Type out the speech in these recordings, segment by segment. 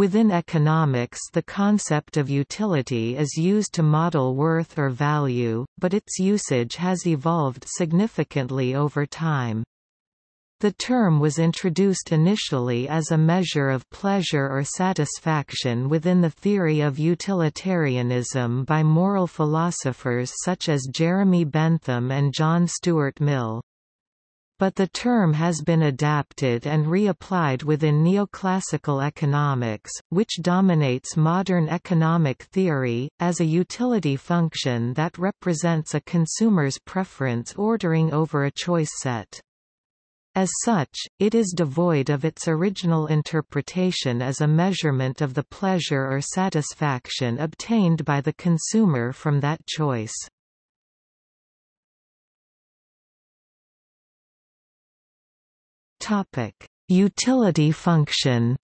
Within economics, the concept of utility is used to model worth or value, but its usage has evolved significantly over time. The term was introduced initially as a measure of pleasure or satisfaction within the theory of utilitarianism by moral philosophers such as Jeremy Bentham and John Stuart Mill. But the term has been adapted and reapplied within neoclassical economics, which dominates modern economic theory, as a utility function that represents a consumer's preference ordering over a choice set. As such, it is devoid of its original interpretation as a measurement of the pleasure or satisfaction obtained by the consumer from that choice. Topic: Utility function.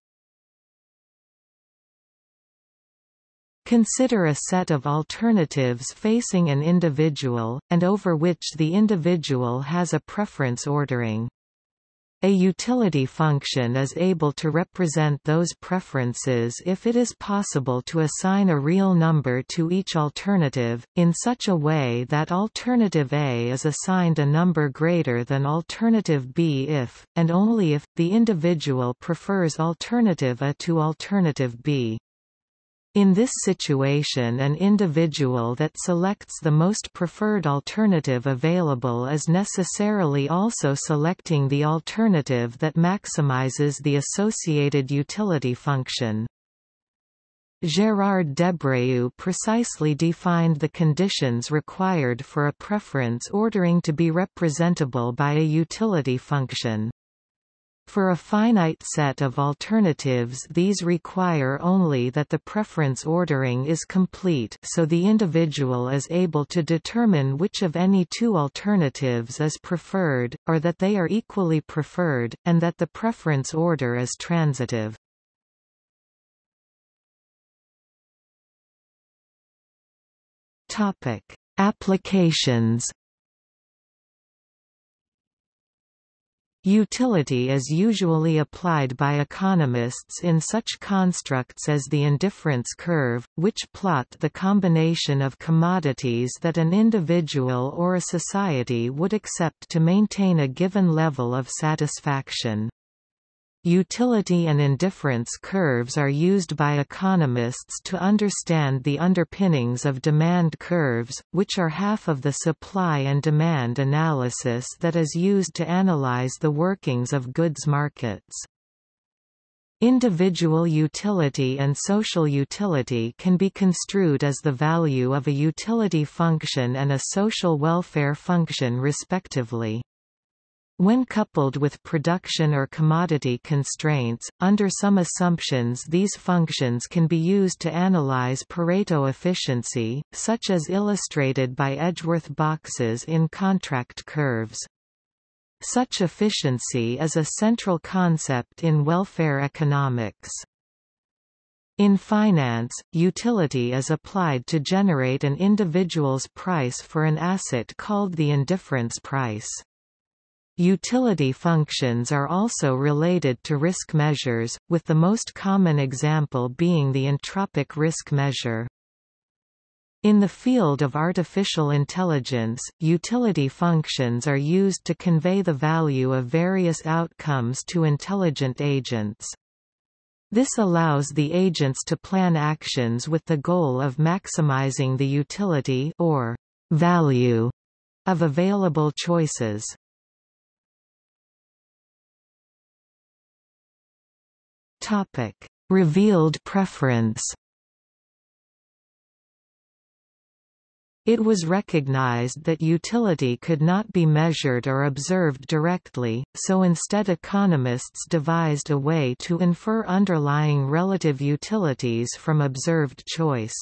Consider a set of alternatives facing an individual, and over which the individual has a preference ordering. A utility function is able to represent those preferences if it is possible to assign a real number to each alternative, in such a way that alternative A is assigned a number greater than alternative B if, and only if, the individual prefers alternative A to alternative B. In this situation, an individual that selects the most preferred alternative available is necessarily also selecting the alternative that maximizes the associated utility function. Gérard Debreu precisely defined the conditions required for a preference ordering to be representable by a utility function. For a finite set of alternatives, these require only that the preference ordering is complete, so the individual is able to determine which of any two alternatives is preferred, or that they are equally preferred, and that the preference order is transitive. Topic: Applications. Utility is usually applied by economists in such constructs as the indifference curve, which plot the combination of commodities that an individual or a society would accept to maintain a given level of satisfaction. Utility and indifference curves are used by economists to understand the underpinnings of demand curves, which are half of the supply and demand analysis that is used to analyze the workings of goods markets. Individual utility and social utility can be construed as the value of a utility function and a social welfare function respectively. When coupled with production or commodity constraints, under some assumptions these functions can be used to analyze Pareto efficiency, such as illustrated by Edgeworth boxes in contract curves. Such efficiency is a central concept in welfare economics. In finance, utility is applied to generate an individual's price for an asset called the indifference price. Utility functions are also related to risk measures, with the most common example being the entropic risk measure. In the field of artificial intelligence, utility functions are used to convey the value of various outcomes to intelligent agents. This allows the agents to plan actions with the goal of maximizing the utility or value of available choices. Topic: Revealed preference. It was recognized that utility could not be measured or observed directly, so instead economists devised a way to infer underlying relative utilities from observed choice.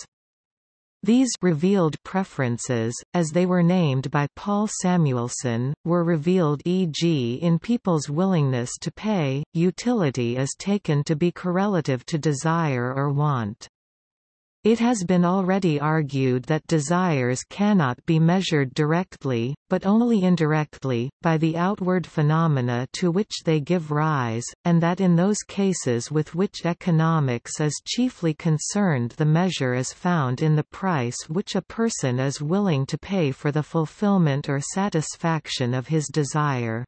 These revealed preferences, as they were named by Paul Samuelson, were revealed e.g. in people's willingness to pay. Utility is taken to be correlative to desire or want. It has been already argued that desires cannot be measured directly, but only indirectly, by the outward phenomena to which they give rise, and that in those cases with which economics is chiefly concerned the measure is found in the price which a person is willing to pay for the fulfillment or satisfaction of his desire.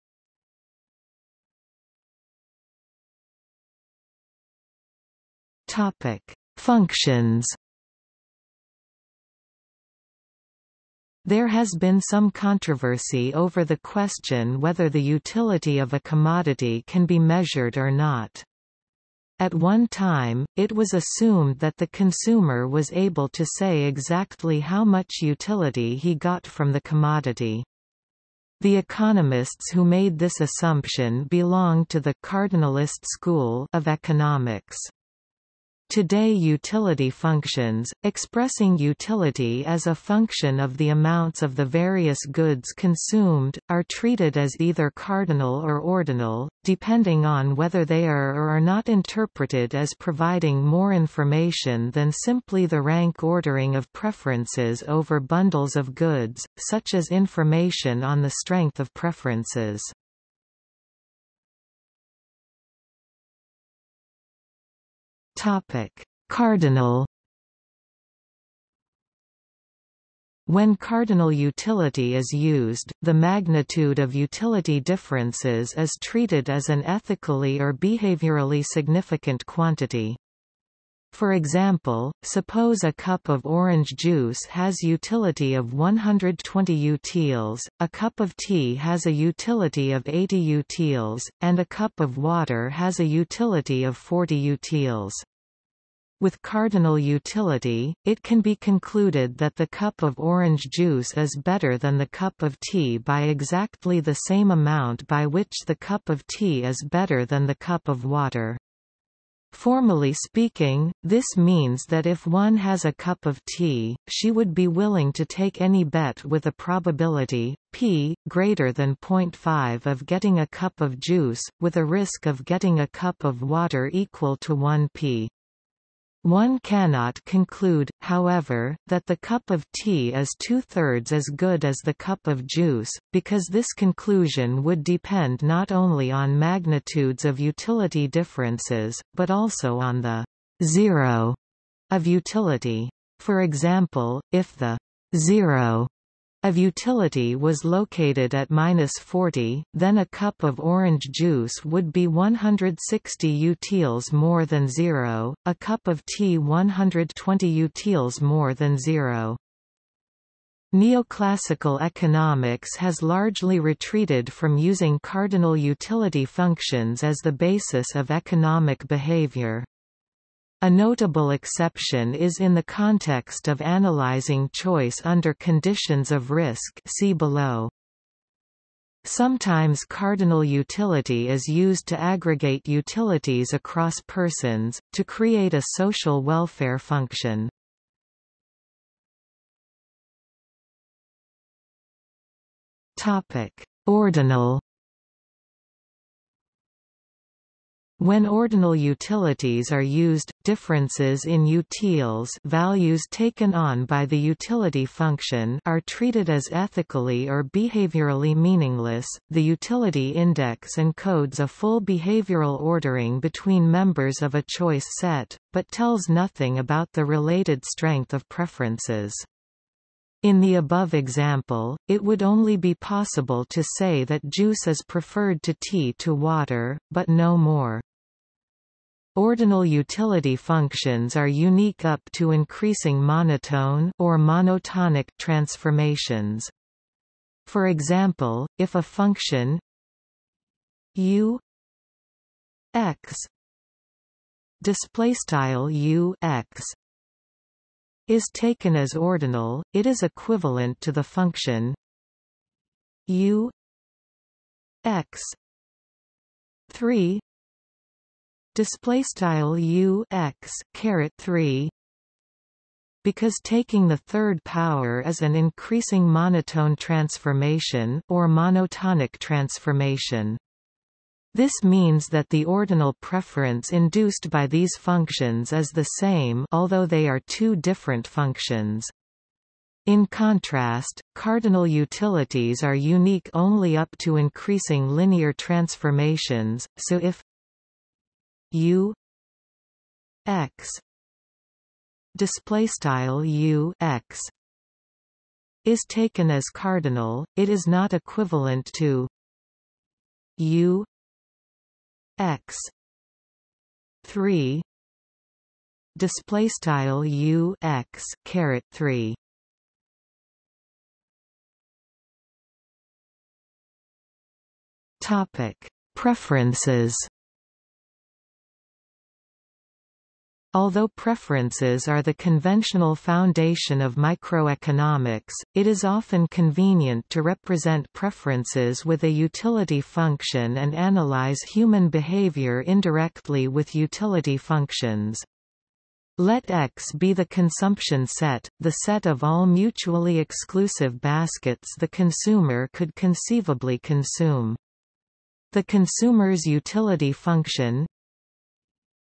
Functions. There has been some controversy over the question whether the utility of a commodity can be measured or not. At one time, it was assumed that the consumer was able to say exactly how much utility he got from the commodity. The economists who made this assumption belonged to the cardinalist school of economics. Today, utility functions, expressing utility as a function of the amounts of the various goods consumed, are treated as either cardinal or ordinal, depending on whether they are or are not interpreted as providing more information than simply the rank ordering of preferences over bundles of goods, such as information on the strength of preferences. Cardinal. When cardinal utility is used, the magnitude of utility differences is treated as an ethically or behaviorally significant quantity. For example, suppose a cup of orange juice has utility of 120 utiles, a cup of tea has a utility of 80 utiles, and a cup of water has a utility of 40 utiles. With cardinal utility, it can be concluded that the cup of orange juice is better than the cup of tea by exactly the same amount by which the cup of tea is better than the cup of water. Formally speaking, this means that if one has a cup of tea, she would be willing to take any bet with a probability, p, greater than 0.5 of getting a cup of juice, with a risk of getting a cup of water equal to 1p. One cannot conclude, however, that the cup of tea is 2/3 as good as the cup of juice, because this conclusion would depend not only on magnitudes of utility differences, but also on the zero of utility. For example, if the zero of utility was located at -40, then a cup of orange juice would be 160 utiles more than zero, a cup of tea 120 utiles more than zero. Neoclassical economics has largely retreated from using cardinal utility functions as the basis of economic behavior. A notable exception is in the context of analyzing choice under conditions of risk. See below. Sometimes cardinal utility is used to aggregate utilities across persons, to create a social welfare function. Ordinal. When ordinal utilities are used, differences in utiles, values taken on by the utility function, are treated as ethically or behaviorally meaningless. The utility index encodes a full behavioral ordering between members of a choice set, but tells nothing about the related strength of preferences. In the above example, it would only be possible to say that juice is preferred to tea to water, but no more. Ordinal utility functions are unique up to increasing monotone or monotonic transformations. For example, if a function u(x) is taken as ordinal, it is equivalent to the function u(x)(3) u(x)(3), because taking the third power is an increasing monotone transformation or monotonic transformation. This means that the ordinal preference induced by these functions is the same, although they are two different functions. In contrast, cardinal utilities are unique only up to increasing linear transformations, so if u x is taken as cardinal, it is not equivalent to u x 3 display style u x caret 3. Topic: Preferences. Although preferences are the conventional foundation of microeconomics, it is often convenient to represent preferences with a utility function and analyze human behavior indirectly with utility functions. Let X be the consumption set, the set of all mutually exclusive baskets the consumer could conceivably consume. The consumer's utility function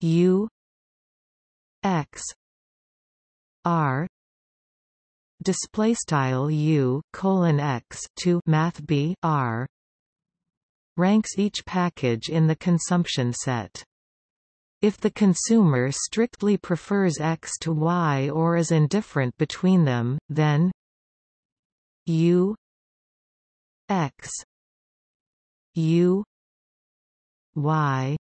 U X R display style U colon X to math B R ranks each package in the consumption set. If the consumer strictly prefers X to Y or is indifferent between them, then U X U Y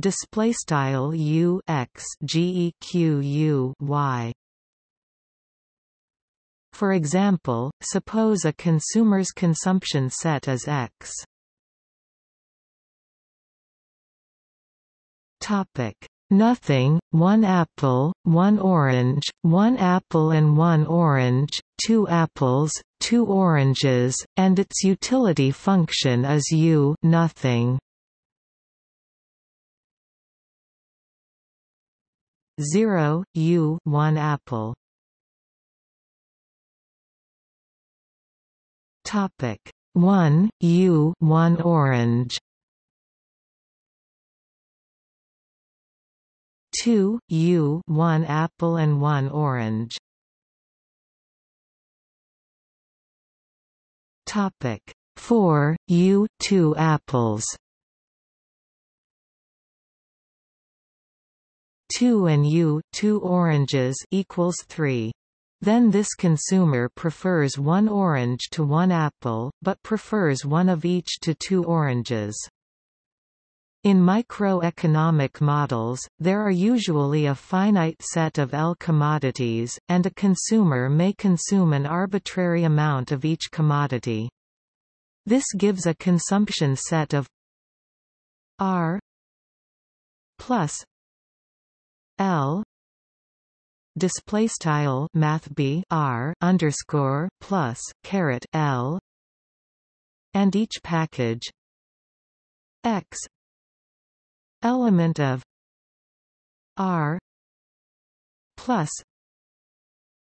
display style U X GEQ U Y. For example, suppose a consumer's consumption set is X. Topic: nothing, one apple, one orange, one apple and one orange, two apples, two oranges, and its utility function is U nothing. 0, U 1 apple. Topic: 1, U 1 orange. 2, U 1 apple and 1 orange. Topic: 4, U 2 apples. 2 and U 2 oranges equals 3. Then this consumer prefers one orange to one apple, but prefers one of each to two oranges. In microeconomic models, there are usually a finite set of L commodities, and a consumer may consume an arbitrary amount of each commodity. This gives a consumption set of R plus L display style math B R underscore plus caret L, and each package X element of R plus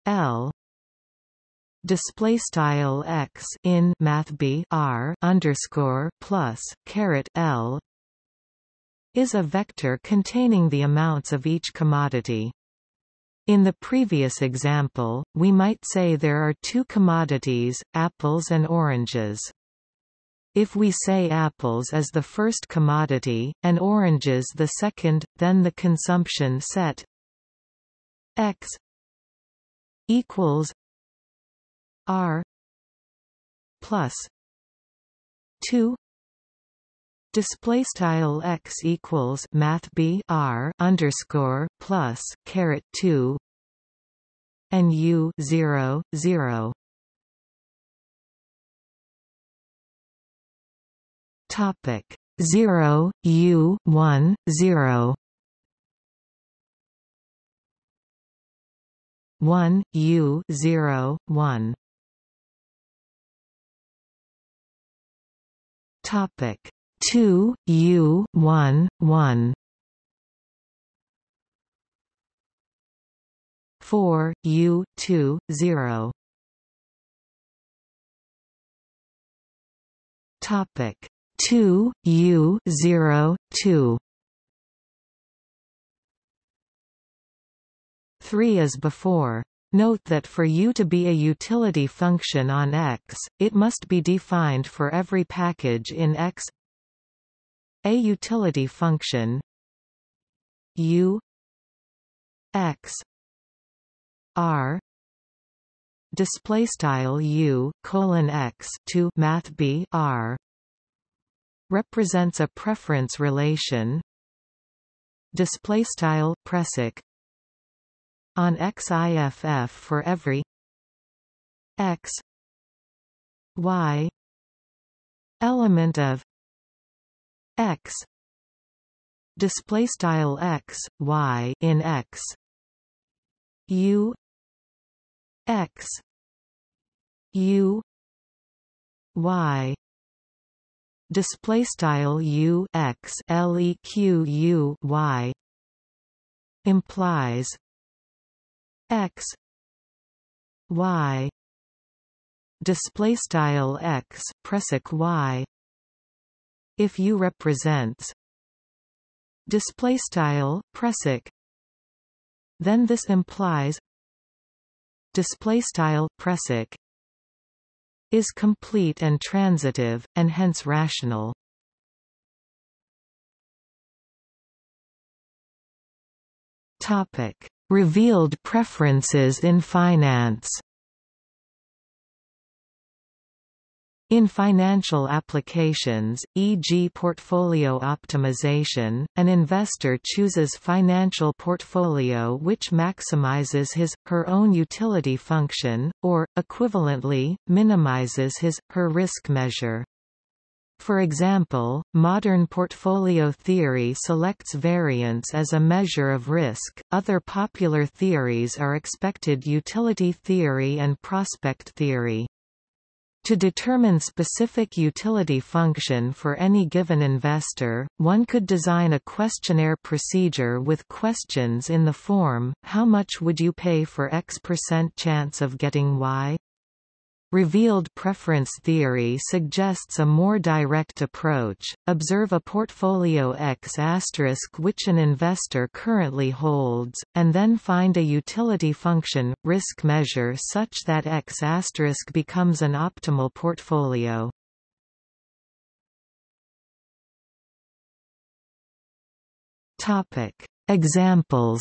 L display style X in math B R underscore plus caret L is a vector containing the amounts of each commodity. In the previous example, we might say there are two commodities, apples and oranges. If we say apples is the first commodity, and oranges the second, then the consumption set X equals R plus 2 display style X equals math B R underscore plus caret 2 and U 0 0. Topic: 0 U 1 0. 1 U 0 1. Topic: 2 U 1 1. 4 U 2 0. Topic: 2 U 0 2. 3 is before. Note that for U to be a utility function on X, it must be defined for every package in X. A utility function U X R display style U colon X to math B R represents a preference relation display style precic on XIFF for every X Y element of X display style X Y in X U X U Y display style U X LEQ U Y implies X Y display style X precic Y if U represents display style precic, then this implies display style precic is complete and transitive and hence rational. Topic: revealed preferences in finance. In financial applications, e.g. portfolio optimization, an investor chooses financial portfolio which maximizes his/her own utility function, or, equivalently, minimizes his/her risk measure. For example, modern portfolio theory selects variance as a measure of risk. Other popular theories are expected utility theory and prospect theory. To determine specific utility function for any given investor, one could design a questionnaire procedure with questions in the form, how much would you pay for X% chance of getting Y? Revealed preference theory suggests a more direct approach. Observe a portfolio X asterisk which an investor currently holds, and then find a utility function, risk measure such that X asterisk becomes an optimal portfolio. Topic: examples.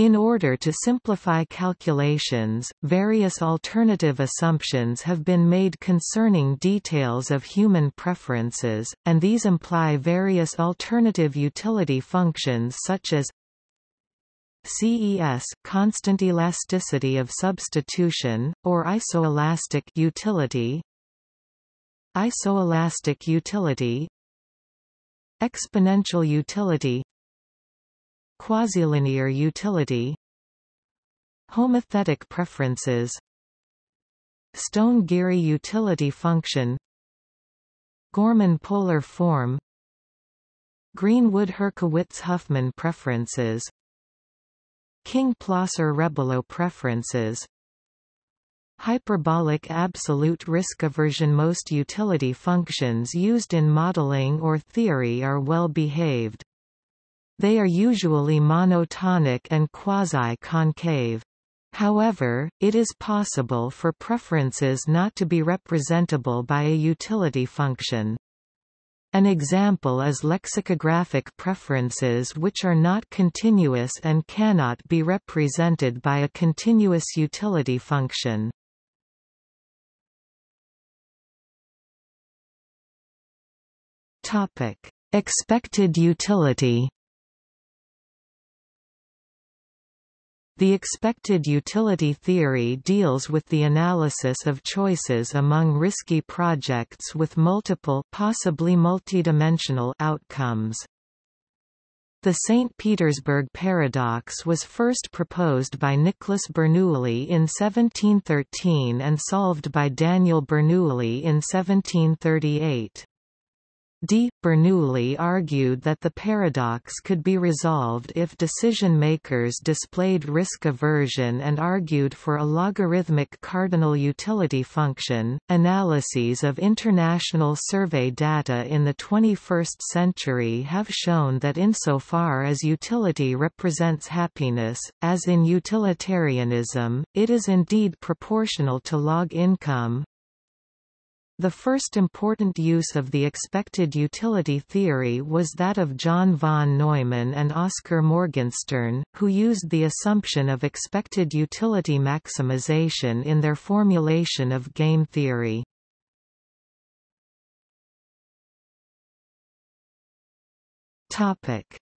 In order to simplify calculations, various alternative assumptions have been made concerning details of human preferences, and these imply various alternative utility functions such as CES constant elasticity of substitution, or isoelastic utility, isoelastic utility, exponential utility, quasilinear utility, homothetic preferences, Stone Geary utility function, Gorman polar form, Greenwood Herkowitz-Huffman preferences, King Plosser-Rebelo preferences, hyperbolic absolute risk aversion. Most utility functions used in modeling or theory are well behaved. They are usually monotonic and quasi-concave. However, it is possible for preferences not to be representable by a utility function. An example is lexicographic preferences which are not continuous and cannot be represented by a continuous utility function. Topic: expected utility. The expected utility theory deals with the analysis of choices among risky projects with multiple, possibly multidimensional, outcomes. The St. Petersburg paradox was first proposed by Nicholas Bernoulli in 1713 and solved by Daniel Bernoulli in 1738. D. Bernoulli argued that the paradox could be resolved if decision-makers displayed risk aversion and argued for a logarithmic cardinal utility function. Analyses of international survey data in the 21st century have shown that insofar as utility represents happiness, as in utilitarianism, it is indeed proportional to log income. The first important use of the expected utility theory was that of John von Neumann and Oskar Morgenstern, who used the assumption of expected utility maximization in their formulation of game theory.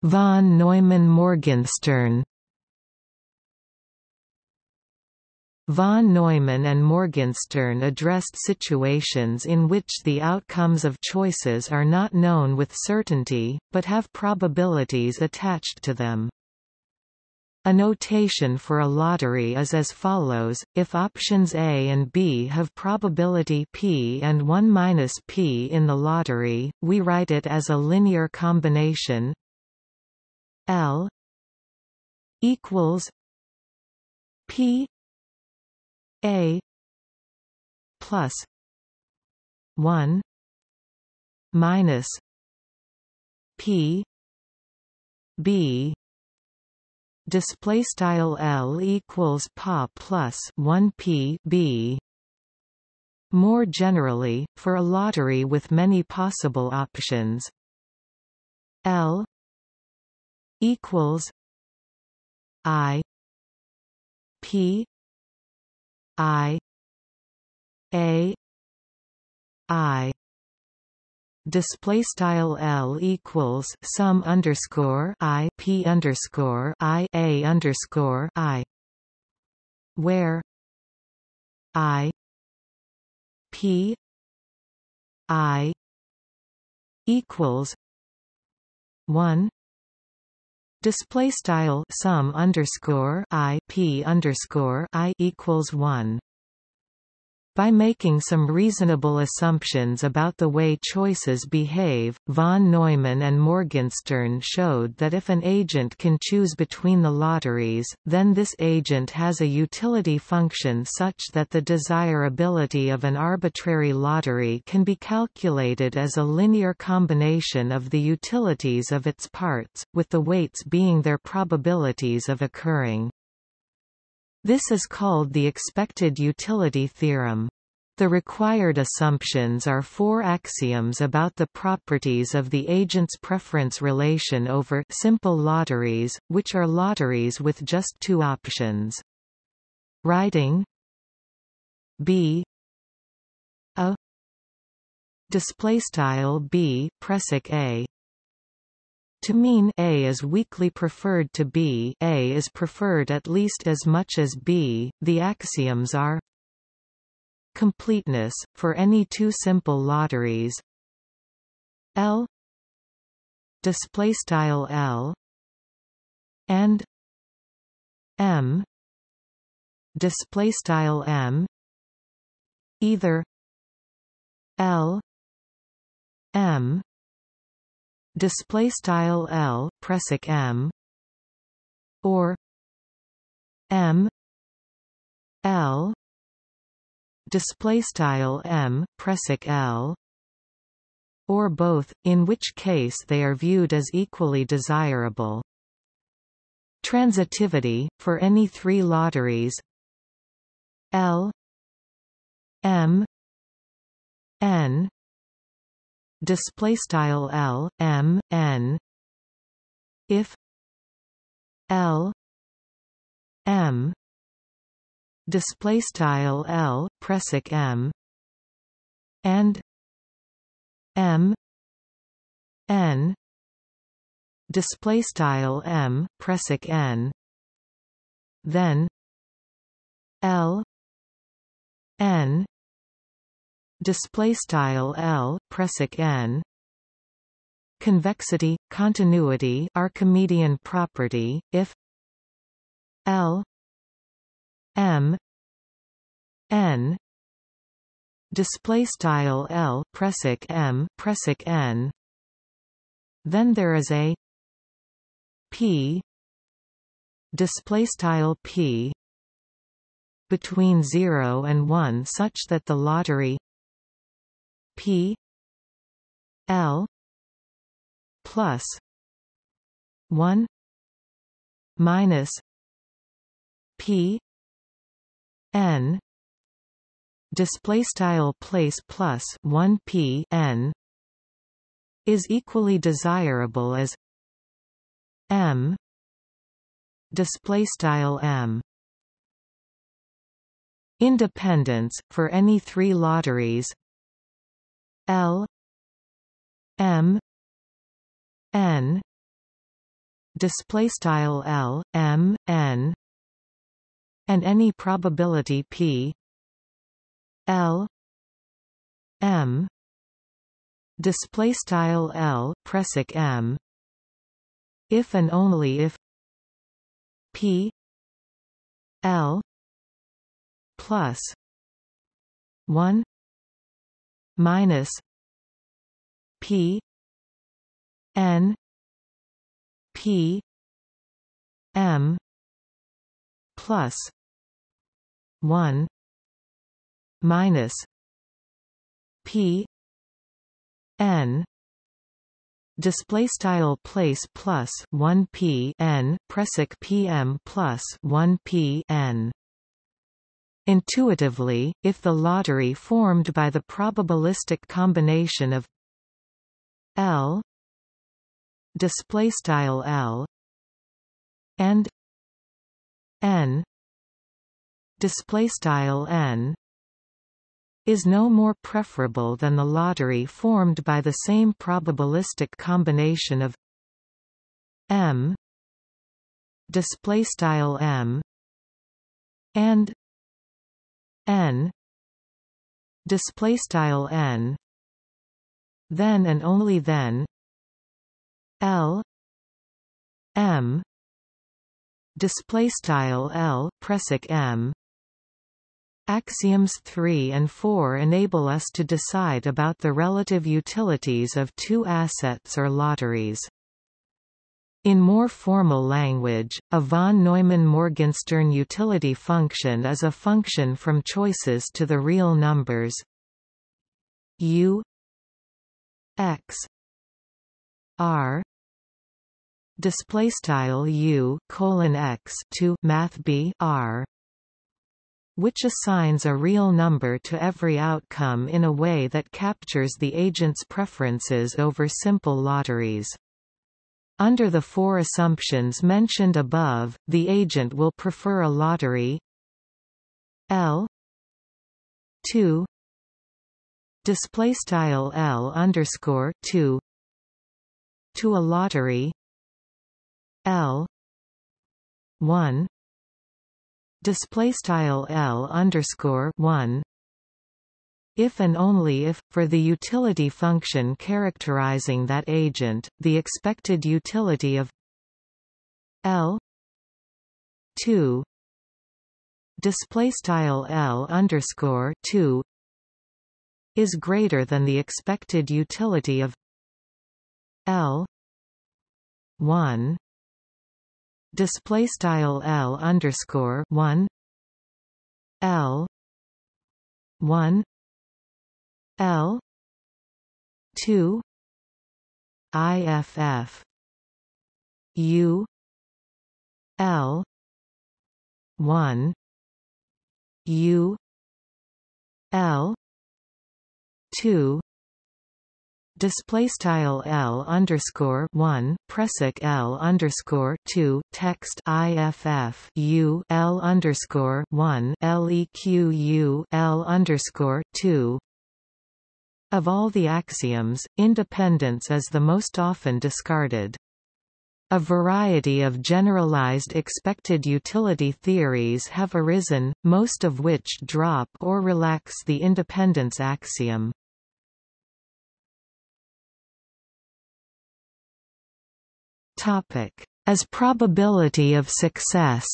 Von Neumann-Morgenstern. Von Neumann and Morgenstern addressed situations in which the outcomes of choices are not known with certainty, but have probabilities attached to them. A notation for a lottery is as follows: if options A and B have probability P and 1 minus P in the lottery, we write it as a linear combination L equals P A plus 1 minus P B. Display style L equals PA plus 1 P B. More generally, for a lottery with many possible options, L equals I P I display style L equals sum underscore I P underscore I A underscore I, where I P I equals 1. Display style sum underscore I P underscore I equals 1. By making some reasonable assumptions about the way choices behave, von Neumann and Morgenstern showed that if an agent can choose between the lotteries, then this agent has a utility function such that the desirability of an arbitrary lottery can be calculated as a linear combination of the utilities of its parts, with the weights being their probabilities of occurring. This is called the expected utility theorem. The required assumptions are 4 axioms about the properties of the agent's preference relation over simple lotteries, which are lotteries with just 2 options. Writing B A display style B prefix A to mean A is weakly preferred to B, A is preferred at least as much as B. The axioms are completeness, for any 2 simple lotteries, L displaystyle L and M displaystyle M, either L M display style L prefix M or M L display style M prefix L, or both, in which case they are viewed as equally desirable. Transitivity, for any 3 lotteries, L M N display style L M N, if L M display style L prefix M and M N display style M prefix N, then L N display style L prefix N. Convexity, continuity, Archimedean property, if L M N display style L presic M presic N. Then there is a P display style P between 0 and 1 such that the lottery P L plus 1 minus P N display style place plus 1 P N is equally desirable as M display style M. Independence for any three lotteries L M N display style L M N and any probability P L M display style L presic M if and only if P L plus 1 minus P N P M plus 1 minus P N display style place plus 1 P N presic P M plus 1 P N. Intuitively, if the lottery formed by the probabilistic combination of L display style L and N display style N is no more preferable than the lottery formed by the same probabilistic combination of M display style M and N display style N, then and only then L M display style L presic M. Axioms 3 and 4 enable us to decide about the relative utilities of two assets or lotteries. In more formal language, a von Neumann-Morgenstern utility function is a function from choices to the real numbers U X R display style U colon X to math B R, which assigns a real number to every outcome in a way that captures the agent's preferences over simple lotteries. Under the four assumptions mentioned above, the agent will prefer a lottery L 2 display style L underscore 2 to a lottery L 1 display style L underscore 1 if and only if, for the utility function characterizing that agent, the expected utility of L 2 display style L underscore 2 is greater than the expected utility of L 1 display style L underscore 1 L 1 L 2 IFF U L 1 U L 2 display style L underscore 1 presic L underscore 2 text IFF U L underscore 1 LEQ U L underscore 2. Of all the axioms, independence is the most often discarded. A variety of generalized expected utility theories have arisen, most of which drop or relax the independence axiom. Topic: as probability of success.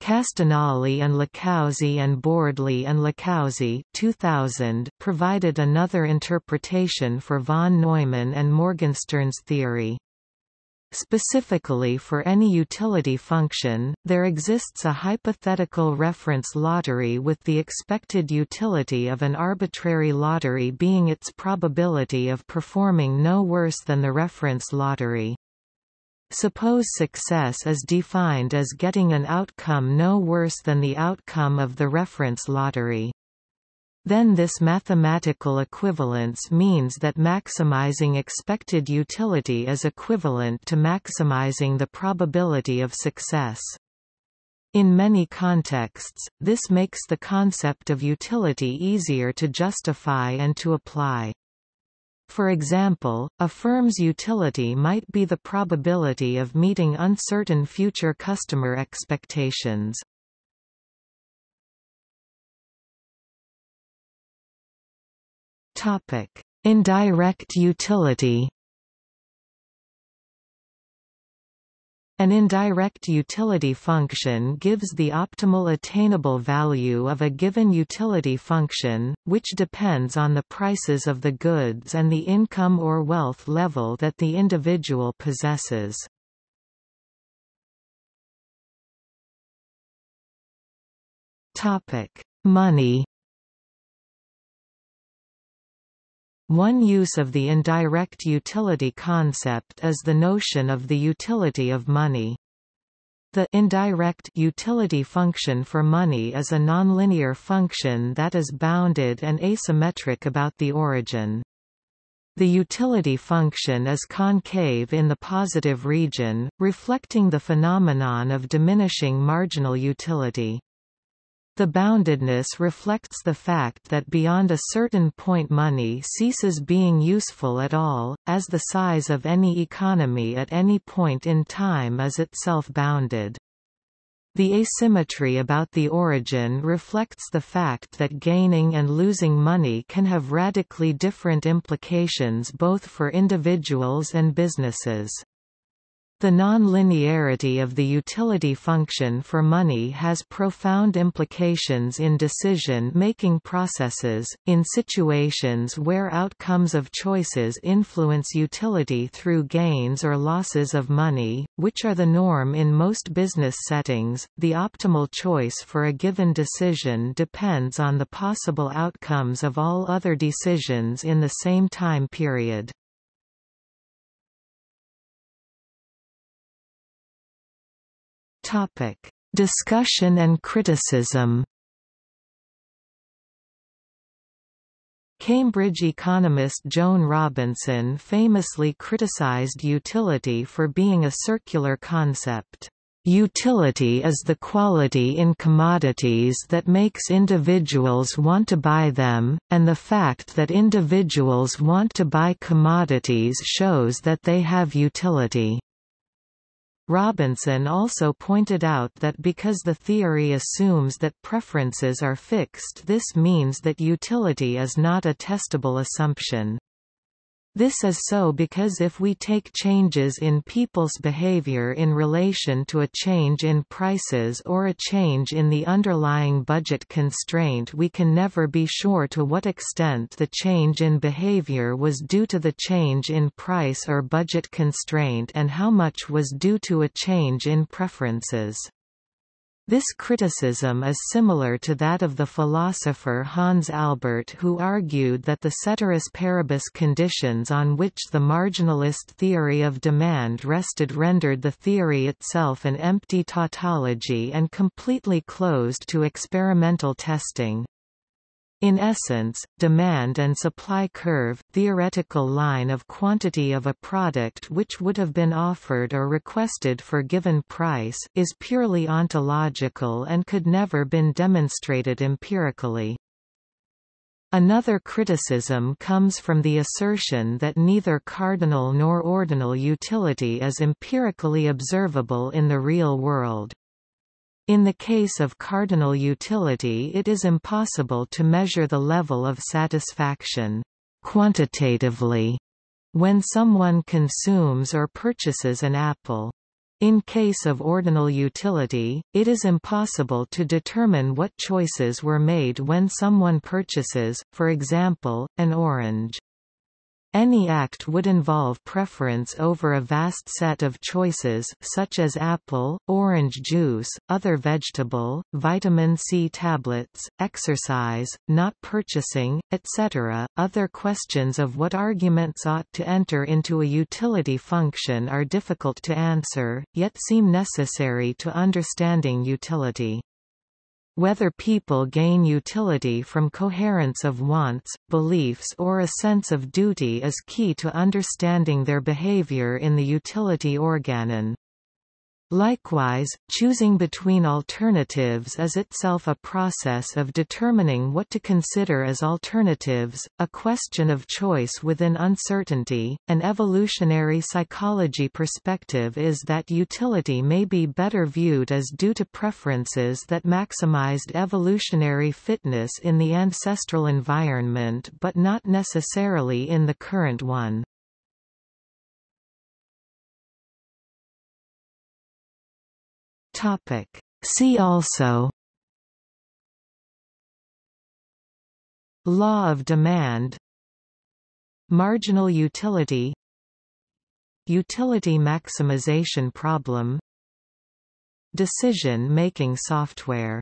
Castagnoli and Lecausi and Bordley and Lecausi 2000 provided another interpretation for von Neumann and Morgenstern's theory. Specifically for any utility function, there exists a hypothetical reference lottery with the expected utility of an arbitrary lottery being its probability of performing no worse than the reference lottery. Suppose success is defined as getting an outcome no worse than the outcome of the reference lottery. Then this mathematical equivalence means that maximizing expected utility is equivalent to maximizing the probability of success. In many contexts, this makes the concept of utility easier to justify and to apply. For example, a firm's utility might be the probability of meeting uncertain future customer expectations. Topic: Indirect utility. An indirect utility function gives the optimal attainable value of a given utility function, which depends on the prices of the goods and the income or wealth level that the individual possesses. Topic: Money. One use of the indirect utility concept is the notion of the utility of money. The indirect utility function for money is a nonlinear function that is bounded and asymmetric about the origin. The utility function is concave in the positive region, reflecting the phenomenon of diminishing marginal utility. The boundedness reflects the fact that beyond a certain point money ceases being useful at all, as the size of any economy at any point in time is itself bounded. The asymmetry about the origin reflects the fact that gaining and losing money can have radically different implications both for individuals and businesses. The nonlinearity of the utility function for money has profound implications in decision-making processes, in situations where outcomes of choices influence utility through gains or losses of money, which are the norm in most business settings. The optimal choice for a given decision depends on the possible outcomes of all other decisions in the same time period. Topic: Discussion and criticism. Cambridge economist Joan Robinson famously criticized utility for being a circular concept. Utility is the quality in commodities that makes individuals want to buy them, and the fact that individuals want to buy commodities shows that they have utility. Robinson also pointed out that because the theory assumes that preferences are fixed, this means that utility is not a testable assumption. This is so because if we take changes in people's behavior in relation to a change in prices or a change in the underlying budget constraint, we can never be sure to what extent the change in behavior was due to the change in price or budget constraint and how much was due to a change in preferences. This criticism is similar to that of the philosopher Hans Albert, who argued that the ceteris paribus conditions on which the marginalist theory of demand rested rendered the theory itself an empty tautology and completely closed to experimental testing. In essence, demand and supply curve theoretical line of quantity of a product which would have been offered or requested for given price is purely ontological and could never been demonstrated empirically. Another criticism comes from the assertion that neither cardinal nor ordinal utility is empirically observable in the real world. In the case of cardinal utility, it is impossible to measure the level of satisfaction quantitatively when someone consumes or purchases an apple. In case of ordinal utility, it is impossible to determine what choices were made when someone purchases, for example, an orange. Any act would involve preference over a vast set of choices such as apple, orange juice, other vegetable, vitamin C tablets, exercise, not purchasing, etc. Other questions of what arguments ought to enter into a utility function are difficult to answer, yet seem necessary to understanding utility. Whether people gain utility from coherence of wants, beliefs or a sense of duty is key to understanding their behavior in the utility organon. Likewise, choosing between alternatives is itself a process of determining what to consider as alternatives, a question of choice within uncertainty. An evolutionary psychology perspective is that utility may be better viewed as due to preferences that maximized evolutionary fitness in the ancestral environment but not necessarily in the current one. See also: Law of demand, Marginal utility, Utility maximization problem, Decision-making software.